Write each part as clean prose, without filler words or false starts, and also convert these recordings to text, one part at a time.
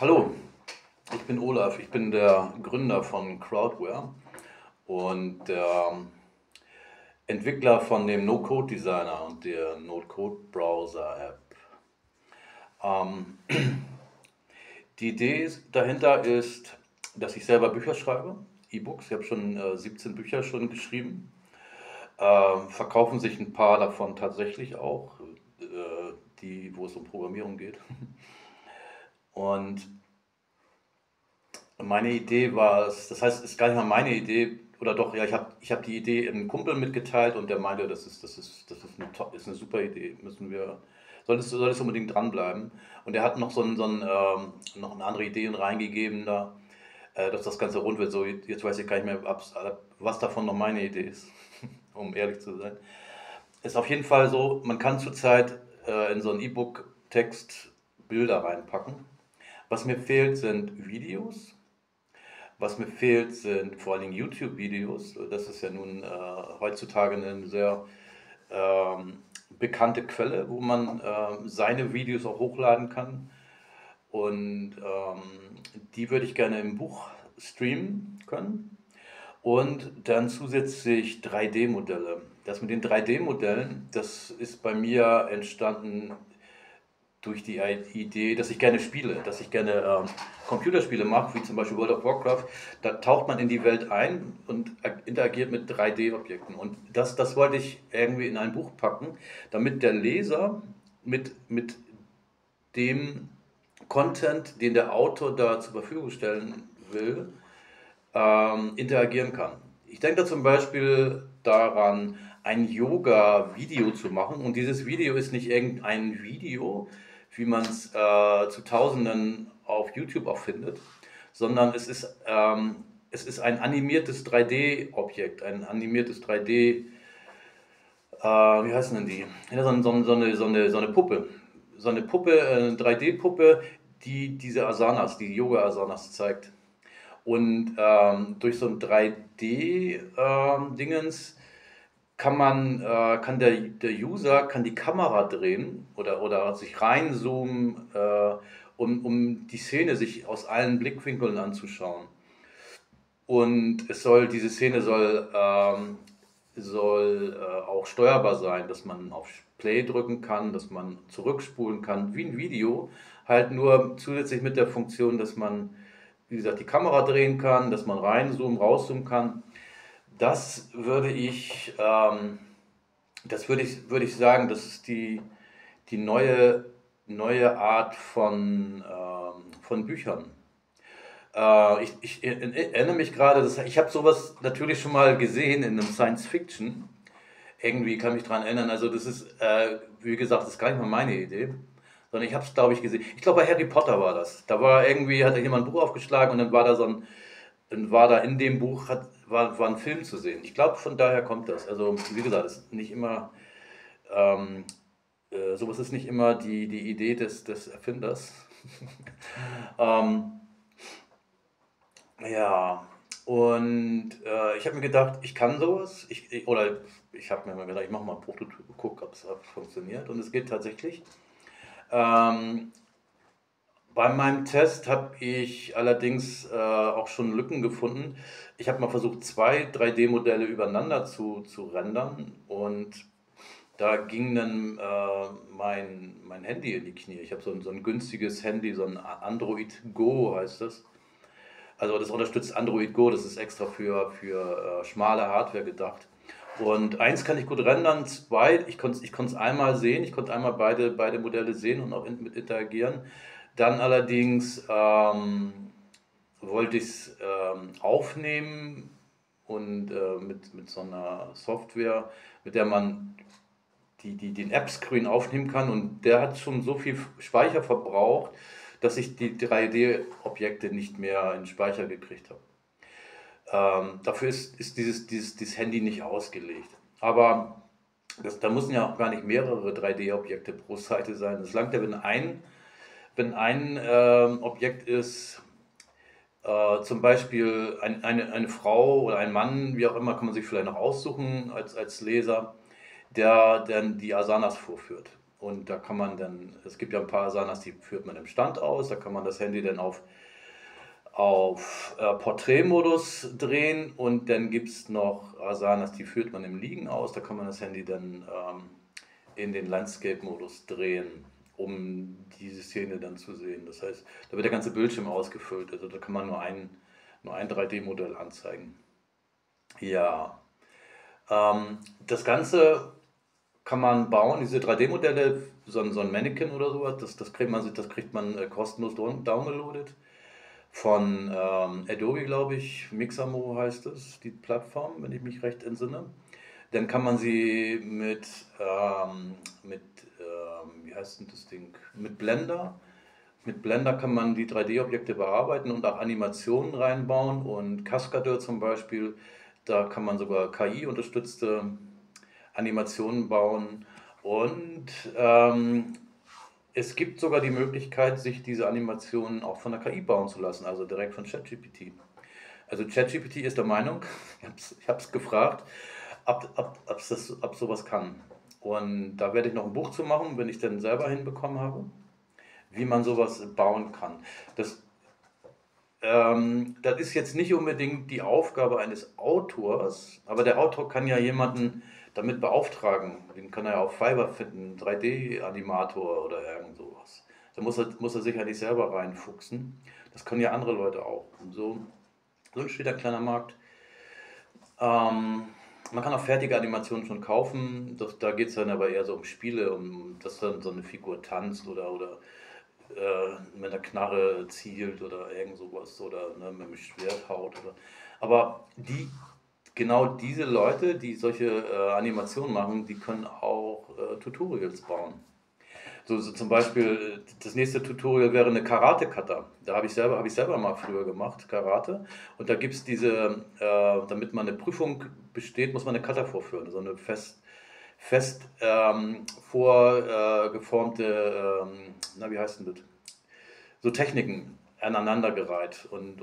Hallo, ich bin Olaf, ich bin der Gründer von Crowdware und der Entwickler von dem No-Code-Designer und der No-Code-Browser-App. Die Idee dahinter ist, dass ich selber Bücher schreibe, E-Books. Ich habe schon 17 Bücher schon geschrieben, verkaufen sich ein paar davon tatsächlich auch, die, wo es um Programmierung geht. Und meine Idee war es, das heißt, es ist gar nicht mal meine Idee, oder doch, ja, ich hab die Idee einem Kumpel mitgeteilt und der meinte, das ist eine super Idee, solltest du unbedingt dranbleiben. Und er hat noch noch eine andere Idee reingegeben, da, dass das Ganze rund wird. So, jetzt weiß ich gar nicht mehr, was davon noch meine Idee ist, um ehrlich zu sein. Ist auf jeden Fall so, man kann zurzeit in so einen E-Book-Text Bilder reinpacken. Was mir fehlt, sind Videos. Was mir fehlt, sind vor allen Dingen YouTube-Videos. Das ist ja nun heutzutage eine sehr bekannte Quelle, wo man seine Videos auch hochladen kann. Und die würde ich gerne im Buch streamen können. Und dann zusätzlich 3D-Modelle. Das mit den 3D-Modellen, das ist bei mir entstanden durch die Idee, dass ich gerne spiele, dass ich gerne Computerspiele mache, wie zum Beispiel World of Warcraft. Da taucht man in die Welt ein und interagiert mit 3D-Objekten. Und das wollte ich irgendwie in ein Buch packen, damit der Leser mit dem Content, den der Autor da zur Verfügung stellen will, interagieren kann. Ich denke da zum Beispiel daran, ein Yoga-Video zu machen. Und dieses Video ist nicht irgendein Video, wie man es zu Tausenden auf YouTube auch findet, sondern es ist ein animiertes 3D-Objekt, ein animiertes 3D, wie heißen denn die? Ja, so eine Puppe. So eine Puppe, eine 3D-Puppe, die diese Asanas, die Yoga-Asanas zeigt. Und durch so ein 3D-Dingens kann der User die Kamera drehen oder sich reinzoomen, um die Szene sich aus allen Blickwinkeln anzuschauen. Und diese Szene soll auch steuerbar sein, dass man auf Play drücken kann, dass man zurückspulen kann, wie ein Video, halt nur zusätzlich mit der Funktion, dass man, wie gesagt, die Kamera drehen kann, dass man reinzoomen, rauszoomen kann. Das würde ich, würde ich sagen, das ist die neue Art von Büchern. Ich erinnere mich gerade, ich habe sowas natürlich schon mal gesehen in einem Science-Fiction. Irgendwie kann ich mich daran erinnern. Also das ist, wie gesagt, das ist gar nicht mal meine Idee. Sondern ich habe es, glaube ich, gesehen. Ich glaube, bei Harry Potter war das. Da hat jemand ein Buch aufgeschlagen und dann war da in dem Buch war ein Film zu sehen. Ich glaube, von daher kommt das. Also, wie gesagt, ist nicht immer, sowas ist nicht immer die Idee des Erfinders. Ja, und ich habe mir gedacht, ich kann sowas. Ich habe mir mal gedacht, ich mache mal ein Prototyp, gucke, ob es funktioniert. Und es geht tatsächlich. Bei meinem Test habe ich allerdings auch schon Lücken gefunden. Ich habe mal versucht, zwei 3D-Modelle übereinander zu rendern und da ging dann mein Handy in die Knie. Ich habe so ein günstiges Handy, so ein Android Go heißt das. Also das unterstützt Android Go, das ist extra für schmale Hardware gedacht. Und eins kann ich gut rendern, zwei, ich konnte es einmal sehen, ich konnte einmal beide Modelle sehen und auch mit interagieren. Dann allerdings wollte ich es aufnehmen und mit so einer Software, mit der man den App-Screen aufnehmen kann. Und der hat schon so viel Speicher verbraucht, dass ich die 3D-Objekte nicht mehr in den Speicher gekriegt habe. Dafür ist dieses Handy nicht ausgelegt. Aber da müssen ja auch gar nicht mehrere 3D-Objekte pro Seite sein. Das langt ja, wenn ein Objekt ist, zum Beispiel eine Frau oder ein Mann, wie auch immer, kann man sich vielleicht noch aussuchen als Leser, der dann die Asanas vorführt. Und da kann man dann, es gibt ja ein paar Asanas, die führt man im Stand aus, da kann man das Handy dann auf Porträtmodus drehen, und dann gibt es noch Asanas, die führt man im Liegen aus, da kann man das Handy dann in den Landscape-Modus drehen, um diese Szene dann zu sehen. Das heißt, da wird der ganze Bildschirm ausgefüllt, also da kann man nur ein 3D-Modell anzeigen. Ja, das Ganze kann man bauen, diese 3D-Modelle, so ein Mannequin oder sowas, das kriegt man kostenlos downloadet von Adobe, glaube ich, Mixamo heißt es, die Plattform, wenn ich mich recht entsinne. Dann kann man sie mit Blender kann man die 3D-Objekte bearbeiten und auch Animationen reinbauen, und Cascadeur zum Beispiel, da kann man sogar KI-unterstützte Animationen bauen, und es gibt sogar die Möglichkeit, sich diese Animationen auch von der KI bauen zu lassen, also direkt von ChatGPT. Also ChatGPT ist der Meinung, ich habe es gefragt, ob sowas kann. Und da werde ich noch ein Buch zu machen, wenn ich dann selber hinbekommen habe, wie man sowas bauen kann. Das ist jetzt nicht unbedingt die Aufgabe eines Autors, aber der Autor kann ja jemanden damit beauftragen. Den kann er ja auf Fiverr finden, 3D-Animator oder irgend sowas. Da muss er sich ja nicht selber reinfuchsen. Das können ja andere Leute auch. Und so entsteht ein kleiner Markt. Man kann auch fertige Animationen schon kaufen. Da geht es dann aber eher so um Spiele, um dass dann so eine Figur tanzt oder mit einer Knarre zielt oder irgend sowas, oder ne, mit einem Schwert haut. Aber genau diese Leute, die solche Animationen machen, die können auch Tutorials bauen. So zum Beispiel, das nächste Tutorial wäre eine Karate-Kata. Da habe ich selber mal früher gemacht, Karate. Und da gibt es diese, damit man eine Prüfung besteht, muss man eine Kata vorführen. So eine fest vorgeformte, wie heißt denn das? So Techniken aneinandergereiht und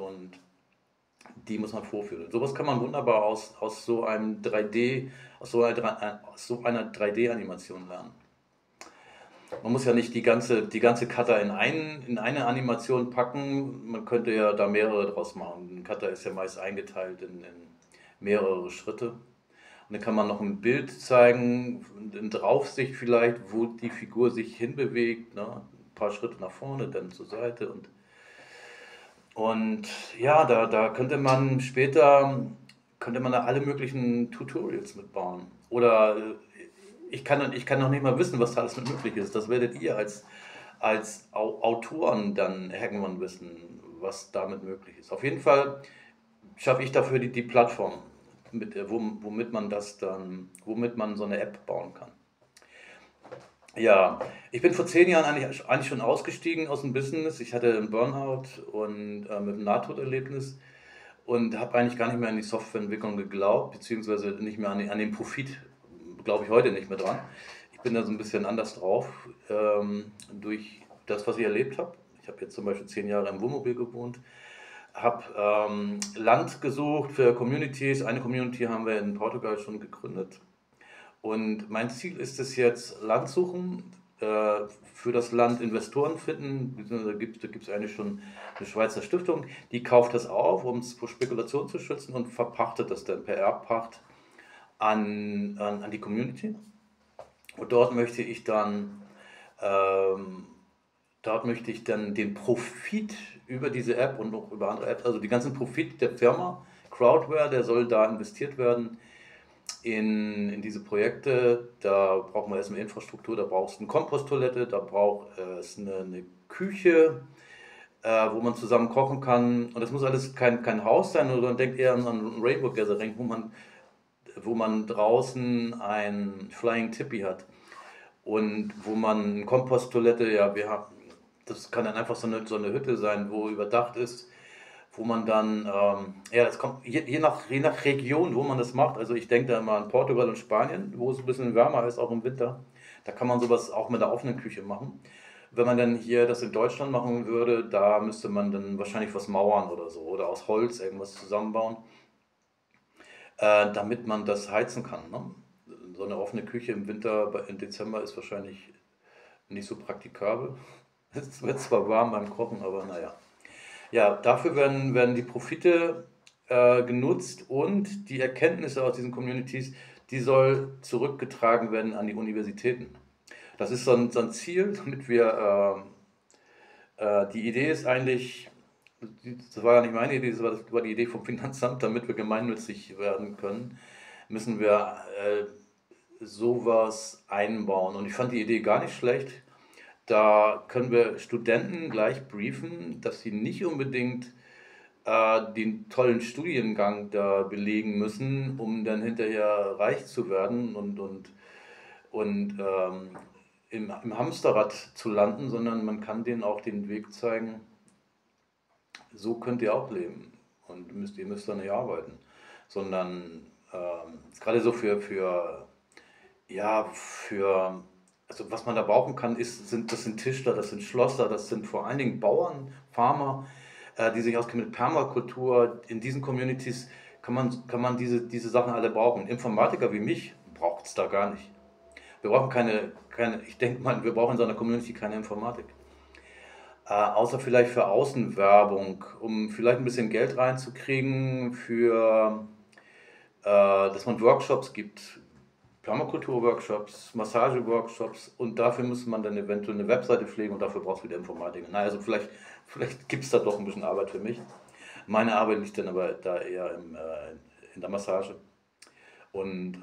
die muss man vorführen. Sowas kann man wunderbar aus so einer 3D-Animation lernen. Man muss ja nicht die ganze Kata in eine Animation packen, man könnte ja da mehrere draus machen. Ein Kata ist ja meist eingeteilt in mehrere Schritte. Und dann kann man noch ein Bild zeigen, in Draufsicht vielleicht, wo die Figur sich hinbewegt, ne? Ein paar Schritte nach vorne, dann zur Seite. Und ja, da könnte man später da alle möglichen Tutorials mitbauen. Oder ich kann noch nicht mal wissen, was da alles mit möglich ist. Das werdet ihr als Autoren dann irgendwann wissen, was damit möglich ist. Auf jeden Fall schaffe ich dafür die Plattform, womit man so eine App bauen kann. Ja, ich bin vor 10 Jahren eigentlich schon ausgestiegen aus dem Business. Ich hatte einen Burnout und mit einem Nahtoderlebnis und habe eigentlich gar nicht mehr an die Softwareentwicklung geglaubt, beziehungsweise nicht mehr an den Profit, glaube ich heute nicht mehr dran. Ich bin da so ein bisschen anders drauf durch das, was ich erlebt habe. Ich habe jetzt zum Beispiel 10 Jahre im Wohnmobil gewohnt, habe Land gesucht für Communities. Eine Community haben wir in Portugal schon gegründet. Und mein Ziel ist es jetzt, Land suchen, für das Land Investoren finden. Da gibt es eigentlich schon eine Schweizer Stiftung, die kauft das auf, um es vor Spekulation zu schützen, und verpachtet das dann per Erbpacht an die Community. Und dort möchte ich dann den Profit über diese App und auch über andere Apps, also den ganzen Profit der Firma Crowdware, der soll da investiert werden. In diese Projekte, da braucht man erstmal Infrastruktur, da brauchst du eine Komposttoilette, da braucht es eine Küche, wo man zusammen kochen kann. Und das muss alles kein Haus sein, oder man denkt eher an einen Rainbow Gathering, wo man draußen ein Flying Tipi hat und wo man eine Komposttoilette, das kann dann einfach so eine Hütte sein, wo überdacht ist, wo man dann, das kommt je nach Region, wo man das macht. Also ich denke da immer an Portugal und Spanien, wo es ein bisschen wärmer ist, auch im Winter. Da kann man sowas auch mit einer offenen Küche machen. Wenn man dann hier das in Deutschland machen würde, da müsste man dann wahrscheinlich was mauern oder so, oder aus Holz irgendwas zusammenbauen, damit man das heizen kann, ne? So eine offene Küche im Winter im Dezember ist wahrscheinlich nicht so praktikabel. Es wird zwar warm beim Kochen, aber naja. Ja, dafür werden die Profite genutzt und die Erkenntnisse aus diesen Communities, die soll zurückgetragen werden an die Universitäten. Das ist so ein Ziel, damit wir, die Idee ist eigentlich, das war ja nicht meine Idee, das war die Idee vom Finanzamt, damit wir gemeinnützig werden können, müssen wir sowas einbauen. Und ich fand die Idee gar nicht schlecht. Da können wir Studenten gleich briefen, dass sie nicht unbedingt den tollen Studiengang da belegen müssen, um dann hinterher reich zu werden und im Hamsterrad zu landen, sondern man kann denen auch den Weg zeigen, so könnt ihr auch leben und ihr müsst da nicht arbeiten, sondern gerade so für also was man da brauchen kann, das sind Tischler, das sind Schlosser, das sind vor allen Dingen Bauern, Farmer, die sich auskennen mit Permakultur. In diesen Communities kann man diese Sachen alle brauchen. Informatiker wie mich braucht es da gar nicht. Wir brauchen ich denke mal, wir brauchen in so einer Community keine Informatik. Außer vielleicht für Außenwerbung, um vielleicht ein bisschen Geld reinzukriegen, dass man Workshops gibt, Permakultur-Workshops, Massage-Workshops, und dafür muss man dann eventuell eine Webseite pflegen und dafür brauchst du wieder Informatik. Na, also vielleicht gibt es da doch ein bisschen Arbeit für mich. Meine Arbeit liegt dann aber da eher in der Massage. Und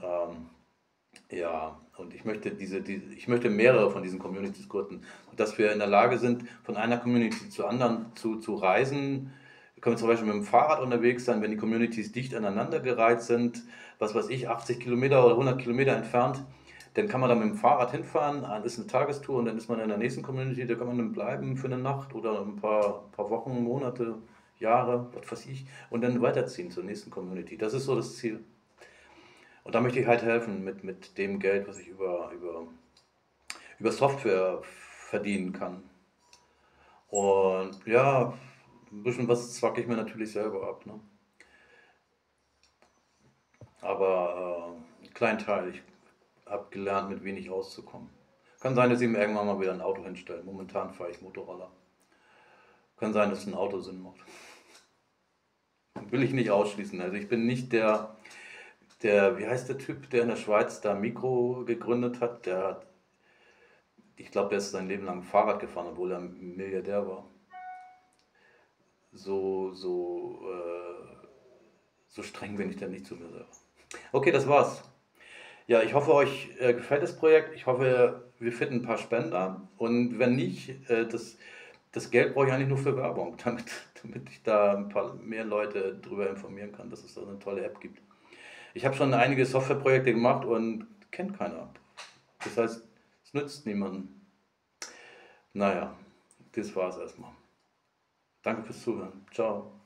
ja, und ich möchte ich möchte mehrere von diesen Communities gründen. Dass wir in der Lage sind, von einer Community zur anderen zu reisen. Wir können zum Beispiel mit dem Fahrrad unterwegs sein, wenn die Communities dicht aneinandergereiht sind, was weiß ich, 80 Kilometer oder 100 Kilometer entfernt, dann kann man da mit dem Fahrrad hinfahren, ist eine Tagestour und dann ist man in der nächsten Community, da kann man dann bleiben für eine Nacht oder ein paar Wochen, Monate, Jahre, was weiß ich, und dann weiterziehen zur nächsten Community. Das ist so das Ziel. Und da möchte ich halt helfen mit dem Geld, was ich über Software verdienen kann. Und ja, ein bisschen was zwacke ich mir natürlich selber ab, ne? Aber einen kleinen Teil, ich habe gelernt, mit wenig auszukommen. Kann sein, dass ich mir irgendwann mal wieder ein Auto hinstelle. Momentan fahre ich Motorroller. Kann sein, dass ein Auto Sinn macht. Will ich nicht ausschließen. Also ich bin nicht der wie heißt der Typ, der in der Schweiz da Mikro gegründet hat? Ich glaube, der ist sein Leben lang Fahrrad gefahren, obwohl er ein Milliardär war. So streng bin ich dann nicht zu mir selber. Okay, das war's. Ja, ich hoffe, euch gefällt das Projekt. Ich hoffe, wir finden ein paar Spender. Und wenn nicht, das Geld brauche ich eigentlich nur für Werbung, damit ich da ein paar mehr Leute darüber informieren kann, dass es da eine tolle App gibt. Ich habe schon einige Softwareprojekte gemacht und kennt keiner. Das heißt, es nützt niemanden. Naja, das war's erstmal. Danke fürs Zuhören. Ciao.